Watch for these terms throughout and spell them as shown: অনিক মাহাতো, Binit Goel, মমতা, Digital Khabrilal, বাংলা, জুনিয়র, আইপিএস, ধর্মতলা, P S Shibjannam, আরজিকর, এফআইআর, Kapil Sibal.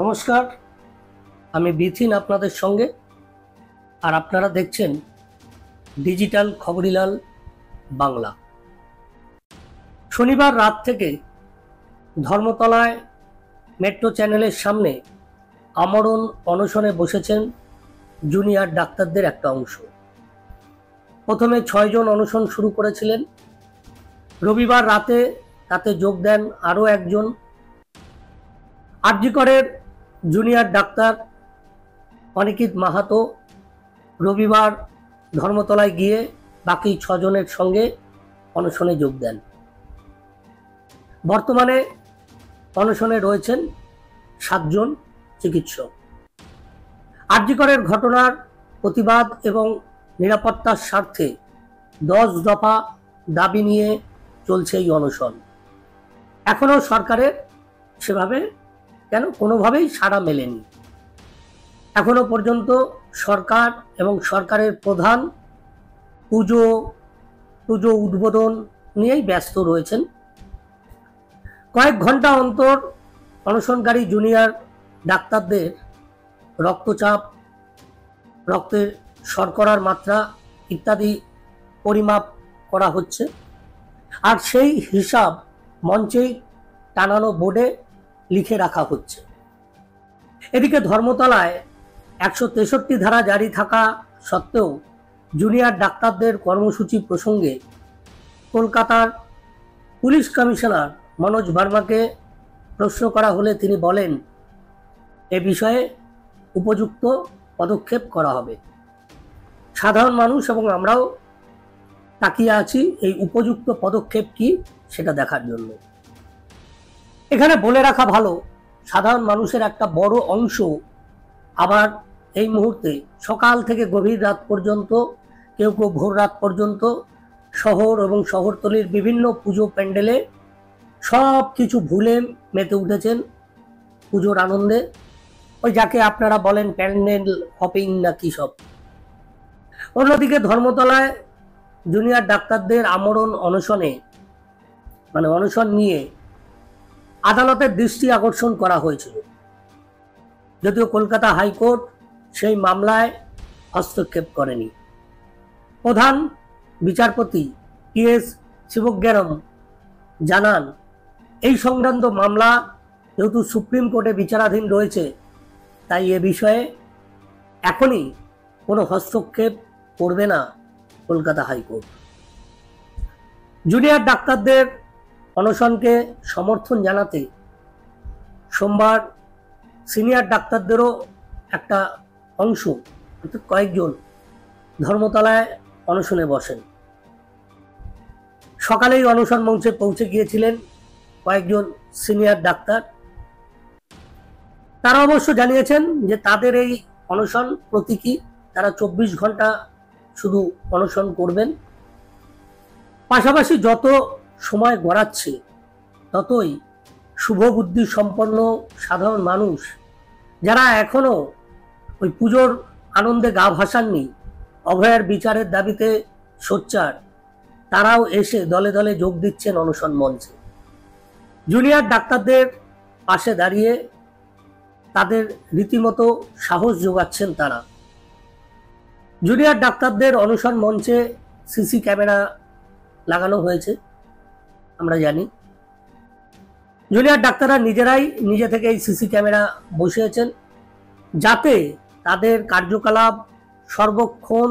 নমস্কার, আমি বিথিন আপনাদের সঙ্গে, আর আপনারা দেখছেন ডিজিটাল খবরিলাল বাংলা। শনিবার রাত থেকে ধর্মতলায় মেট্রো চ্যানেলের সামনে আমরণ অনশনে বসেছেন জুনিয়র ডাক্তারদের একটা অংশ। প্রথমে ৬ জন অনশন শুরু করেছিলেন। রবিবার রাতে তাতে যোগ দেন আরও একজন। আরজিকরের জুনিয়র ডাক্তার অনিক মাহাতো রবিবার ধর্মতলায় গিয়ে বাকি ৬ জনের সঙ্গে অনশনে যোগ দেন। বর্তমানে অনশনে রয়েছেন 7 জন চিকিৎসক। আরজিকরের ঘটনার প্রতিবাদ এবং নিরাপত্তার স্বার্থে 10 দফা দাবি নিয়ে চলছে এই অনশন। এখনও সরকারের সেভাবে কেন কোনোভাবেই সাড়া মেলেনি। এখনো পর্যন্ত সরকার এবং সরকারের প্রধান পুজো উদ্বোধন নিয়েই ব্যস্ত রয়েছেন। কয়েক ঘন্টা অন্তর অনশনকারী জুনিয়র ডাক্তারদের রক্তচাপ, রক্তের শর্করার মাত্রা ইত্যাদি পরিমাপ করা হচ্ছে, আর সেই হিসাব মঞ্চেই টানানো বোর্ডে লিখে রাখা হচ্ছে। এদিকে ধর্মতলায় ১৬৩ ধারা জারি থাকা সত্ত্বেও জুনিয়র ডাক্তারদের কর্মসূচি প্রসঙ্গে কলকাতার পুলিশ কমিশনার মনোজ ভার্মাকে প্রশ্ন করা হলে তিনি বলেন, এ বিষয়ে উপযুক্ত পদক্ষেপ করা হবে। সাধারণ মানুষ এবং আমরাও তাকিয়ে আছি এই উপযুক্ত পদক্ষেপ কি সেটা দেখার জন্য। এখানে বলে রাখা ভালো, সাধারণ মানুষের একটা বড় অংশ আবার এই মুহূর্তে সকাল থেকে গভীর রাত পর্যন্ত, কেউ কেউ ভোর রাত পর্যন্ত শহর এবং শহরতলির বিভিন্ন পুজো প্যান্ডেলে সব কিছু ভুলে মেতে উঠেছেন পুজোর আনন্দে। ওই যাকে আপনারা বলেন প্যান্ডেল হপিং না কি সব। অন্যদিকে ধর্মতলায় জুনিয়র ডাক্তারদের আমরণ অনশনে অনশন নিয়ে আদালতের দৃষ্টি আকর্ষণ করা হয়েছিল, যদিও কলকাতা হাইকোর্ট সেই মামলায় হস্তক্ষেপ করেনি। প্রধান বিচারপতি পি এস শিবজ্ঞানম জানান, এই সংক্রান্ত মামলা যেহেতু সুপ্রিম কোর্টে বিচারাধীন রয়েছে, তাই এ বিষয়ে এখনই কোনো হস্তক্ষেপ করবে না কলকাতা হাইকোর্ট। জুনিয়র ডাক্তারদের অনশনকে সমর্থন জানাতে সোমবার সিনিয়র ডাক্তারদেরও একটা অংশ, কয়েকজন ধর্মতলায় অনশনে বসেন। সকালেই অনশন মঞ্চে পৌঁছে গিয়েছিলেন কয়েকজন সিনিয়র ডাক্তার। তারা অবশ্য জানিয়েছেন যে তাদের এই অনশন প্রতীকী, তারা ২৪ ঘন্টা শুধু অনশন করবেন। পাশাপাশি যত সময় গড়াচ্ছে ততই শুভবুদ্ধি সম্পন্ন সাধারণ মানুষ, যারা এখনও ওই পুজোর আনন্দে গা ভাসাননি, অভয়ের বিচারের দাবিতে সোচ্চার, তারাও এসে দলে দলে যোগ দিচ্ছেন অনশন মঞ্চে। জুনিয়র ডাক্তারদের পাশে দাঁড়িয়ে তাদের রীতিমতো সাহস যোগাচ্ছেন তারা। জুনিয়র ডাক্তারদের অনশন মঞ্চে সিসি ক্যামেরা লাগানো হয়েছে, আমরা জানি। জুনিয়র ডাক্তাররা নিজেরাই নিজে থেকে এই সিসি ক্যামেরা বসিয়েছেন, যাতে তাদের কার্যকলাপ সর্বক্ষণ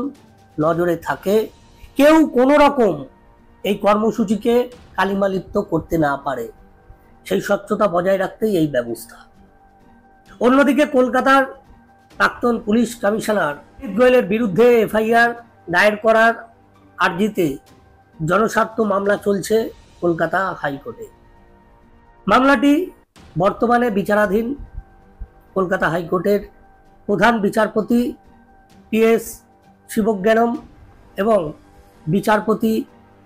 নজরে থাকে, কেউ কোনো রকম এই কর্মসূচিকে কালিমালিপ্ত করতে না পারে। সেই স্বচ্ছতা বজায় রাখতেই এই ব্যবস্থা। অন্যদিকে কলকাতার প্রাক্তন পুলিশ কমিশনার বিনিত গোয়েলের বিরুদ্ধে এফআইআর দায়ের করার আর্জিতে জনস্বার্থ মামলা চলছে কলকাতা হাইকোর্টে। মামলাটি বর্তমানে বিচারাধীন কলকাতা হাইকোর্টের প্রধান বিচারপতি পি এস শিবজ্ঞানম এবং বিচারপতি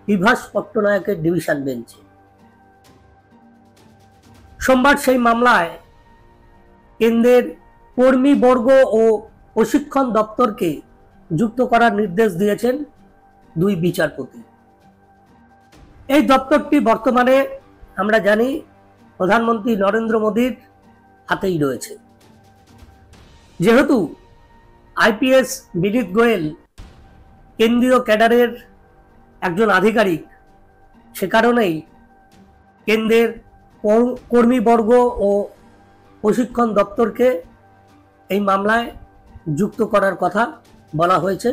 বিভাস পট্টনায়কের ডিভিশন বেঞ্চে। সোমবার সেই মামলায় কেন্দ্রের কর্মীবর্গ ও প্রশিক্ষণ দপ্তরকে যুক্ত করার নির্দেশ দিয়েছেন দুই বিচারপতি। এই দপ্তরটি বর্তমানে আমরা জানি প্রধানমন্ত্রী নরেন্দ্র মোদীর হাতেই রয়েছে। যেহেতু আইপিএস বিনীত গোয়েল কেন্দ্রীয় ক্যাডারের একজন আধিকারিক, সে কারণেই কেন্দ্রের কর্মীবর্গ ও প্রশিক্ষণ দপ্তরকে এই মামলায় যুক্ত করার কথা বলা হয়েছে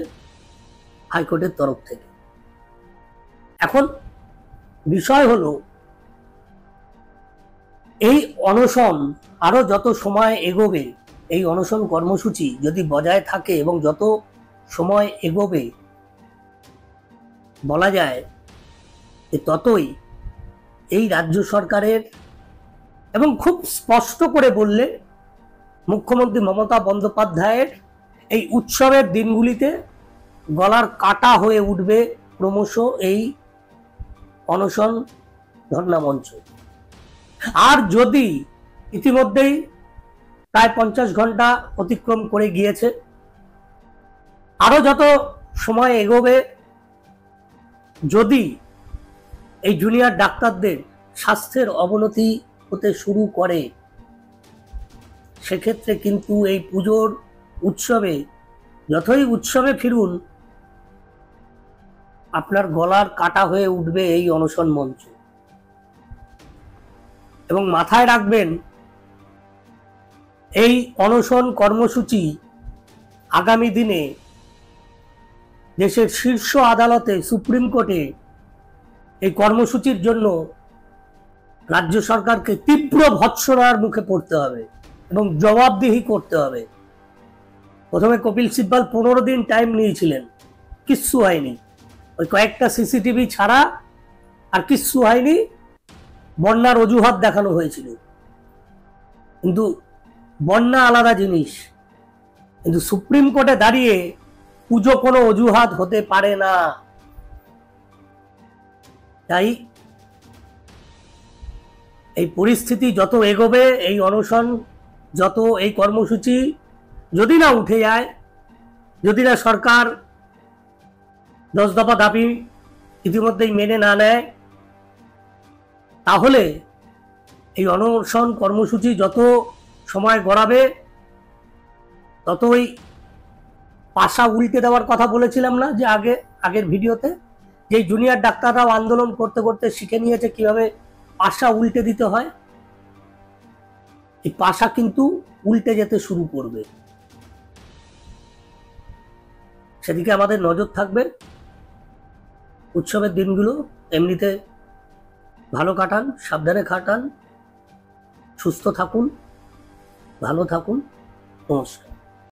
হাইকোর্টের তরফ থেকে। এখন বিষয় হল, এই অনশন আরও যত সময় এগোবে, এই অনশন কর্মসূচি যদি বজায় থাকে এবং যত সময় এগোবে বলা যায় ততই এই রাজ্য সরকারের, এবং খুব স্পষ্ট করে বললে মুখ্যমন্ত্রী মমতা বন্দ্যোপাধ্যায়ের এই উৎসবের দিনগুলিতে গলার কাটা হয়ে উঠবে ক্রমশ এই অনশন ধর্ণামঞ্চ। আর যদি ইতিমধ্যেই প্রায় 50 ঘন্টা অতিক্রম করে গিয়েছে, আরও যত সময় এগোবে যদি এই জুনিয়র ডাক্তারদের স্বাস্থ্যের অবনতি হতে শুরু করে, সেক্ষেত্রে কিন্তু এই পুজোর উৎসবে যতই উৎসবে ফিরুন, আপনার গলার কাটা হয়ে উঠবে এই অনশন মঞ্চ। এবং মাথায় রাখবেন, এই অনশন কর্মসূচি আগামী দিনে দেশের শীর্ষ আদালতে, সুপ্রিম কোর্টে এই কর্মসূচির জন্য রাজ্য সরকারকে তীব্র ভৎসনার মুখে পড়তে হবে এবং জবাবদিহি করতে হবে। প্রথমে কপিল সিব্বাল 15 দিন টাইম নিয়েছিলেন, কিচ্ছু হয়নি। ওই কয়েকটা সিসিটিভি ছাড়া আর কিচ্ছু হয়নি, বন্যার অজুহাত দেখানো হয়েছিল। কিন্তু বন্যা আলাদা জিনিস, কিন্তু সুপ্রিম কোর্টে দাঁড়িয়ে পুজো কোনো অজুহাত হতে পারে না। তাই এই পরিস্থিতি যত এগোবে, এই অনশন যত, এই কর্মসূচি যদি না উঠে যায়, যদি না সরকার 10 দফা দাবি ইতিমধ্যেই মেনে না নেয়, তাহলে এই অনশন কর্মসূচি যত সময় গড়াবে ততই পাশা উল্টে দেওয়ার কথা বলেছিলাম না, যে আগের ভিডিওতে যে জুনিয়র ডাক্তাররাও আন্দোলন করতে করতে শিখে নিয়েছে কিভাবে পাশা উল্টে দিতে হয়, এই পাশা কিন্তু উল্টে যেতে শুরু করবে। সেদিকে আমাদের নজর থাকবে। উৎসবের দিনগুলো এমনিতে ভালো কাটান, সাবধানে কাটান, সুস্থ থাকুন, ভালো থাকুন, নমস্কার।